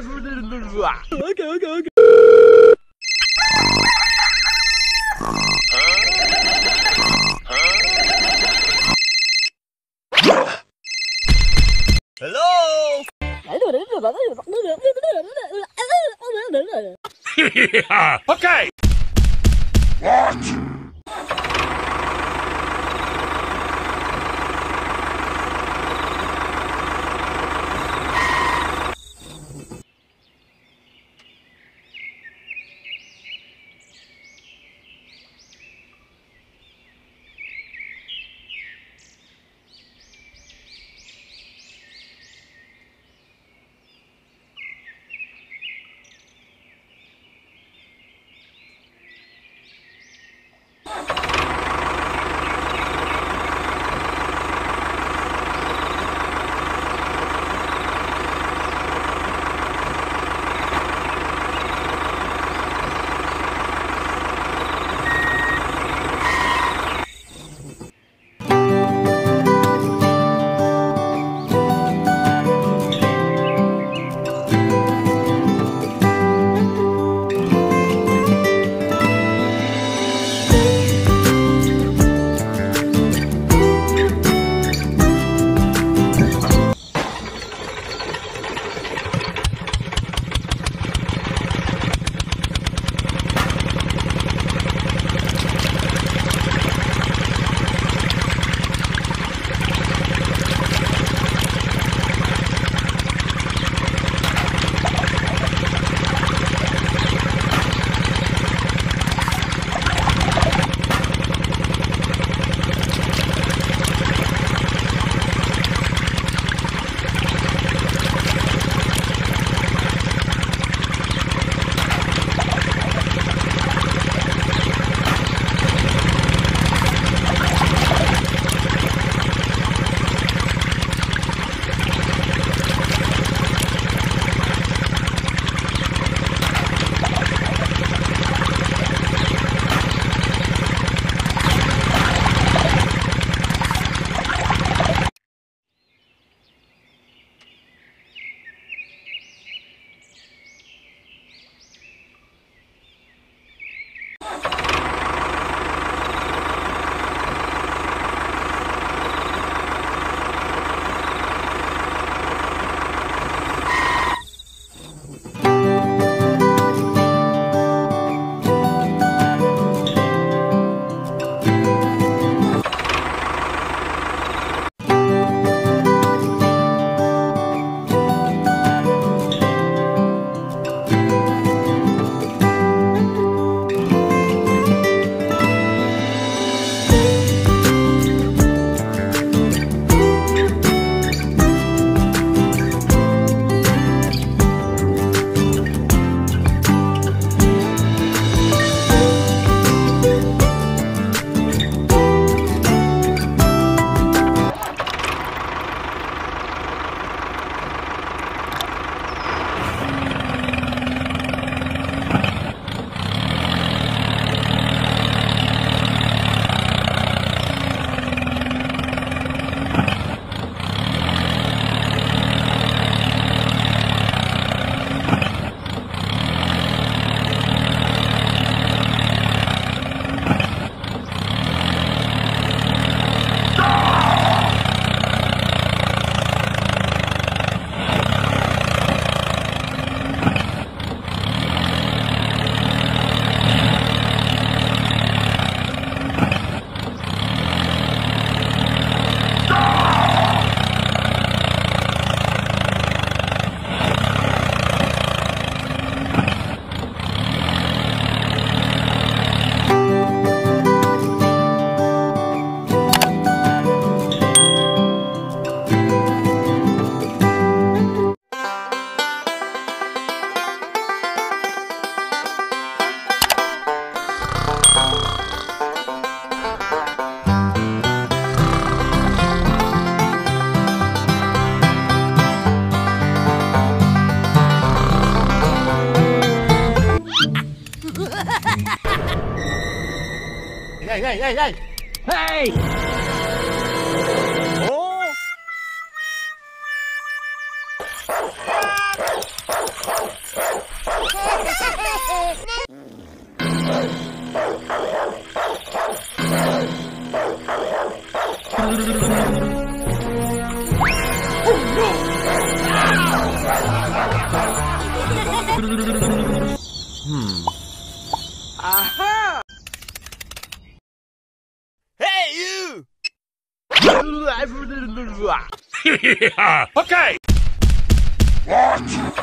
Okay. Hello? Yeah. Okay. What? Hey! Oh! Aha! Hey, you! Yeah. Okay! What? Okay!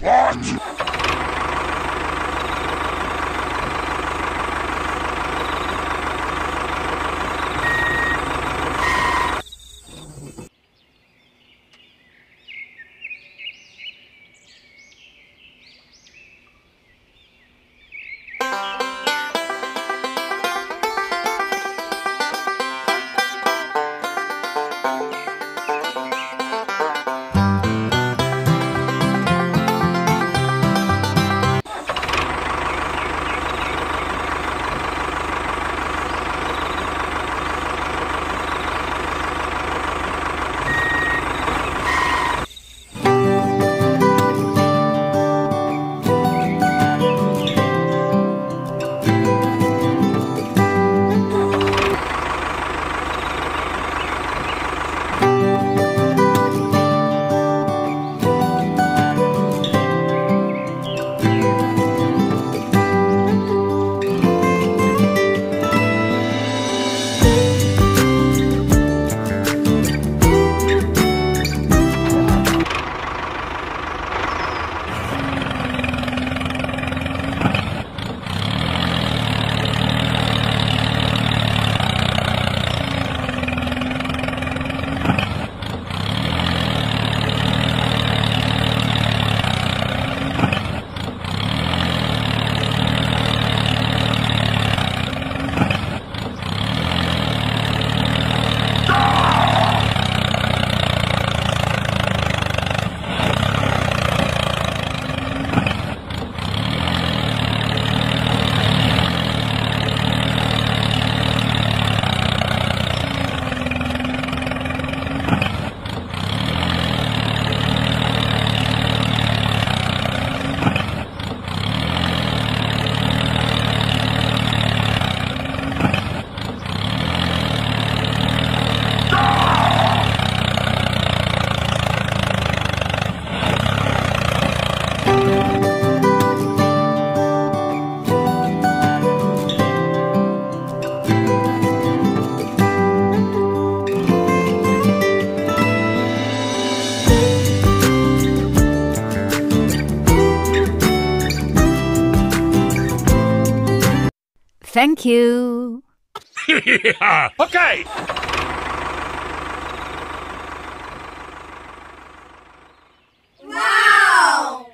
What? Thank you. Yeah, okay. Wow.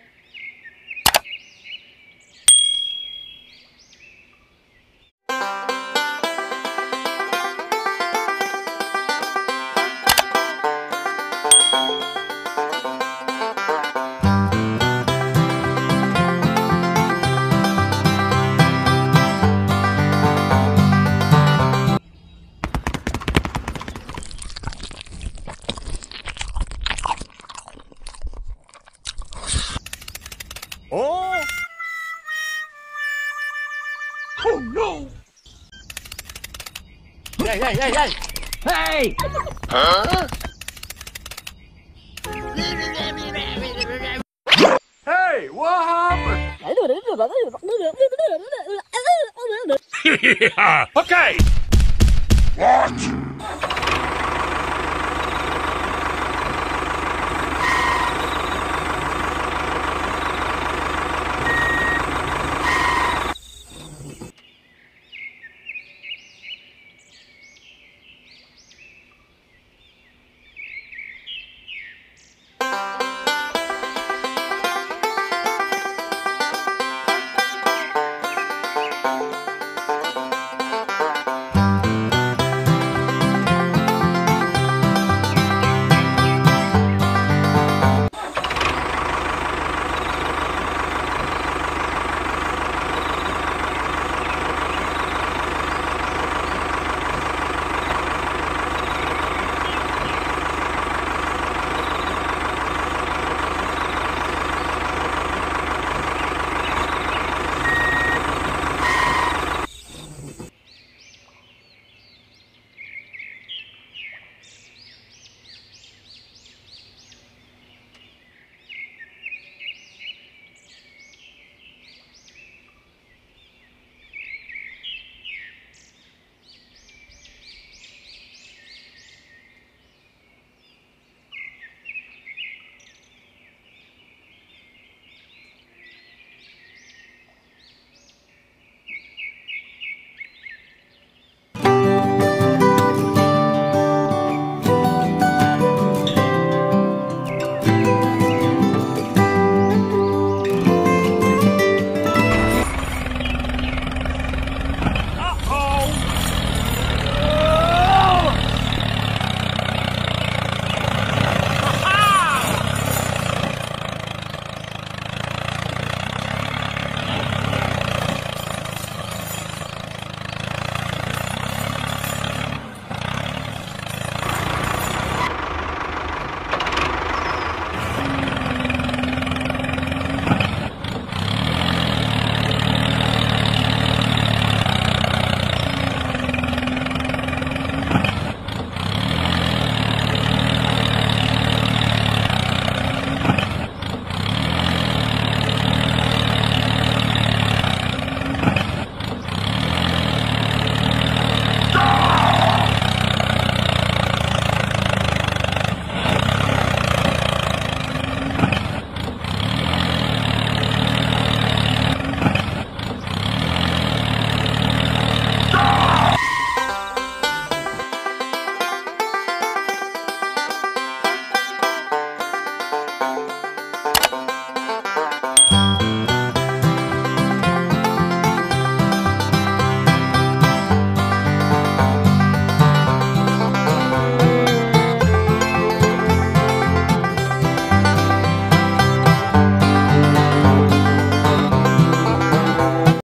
Oh no! Hey, hey, hey, hey! Hey! Huh? Hey, what happened? Yeah. Okay! What?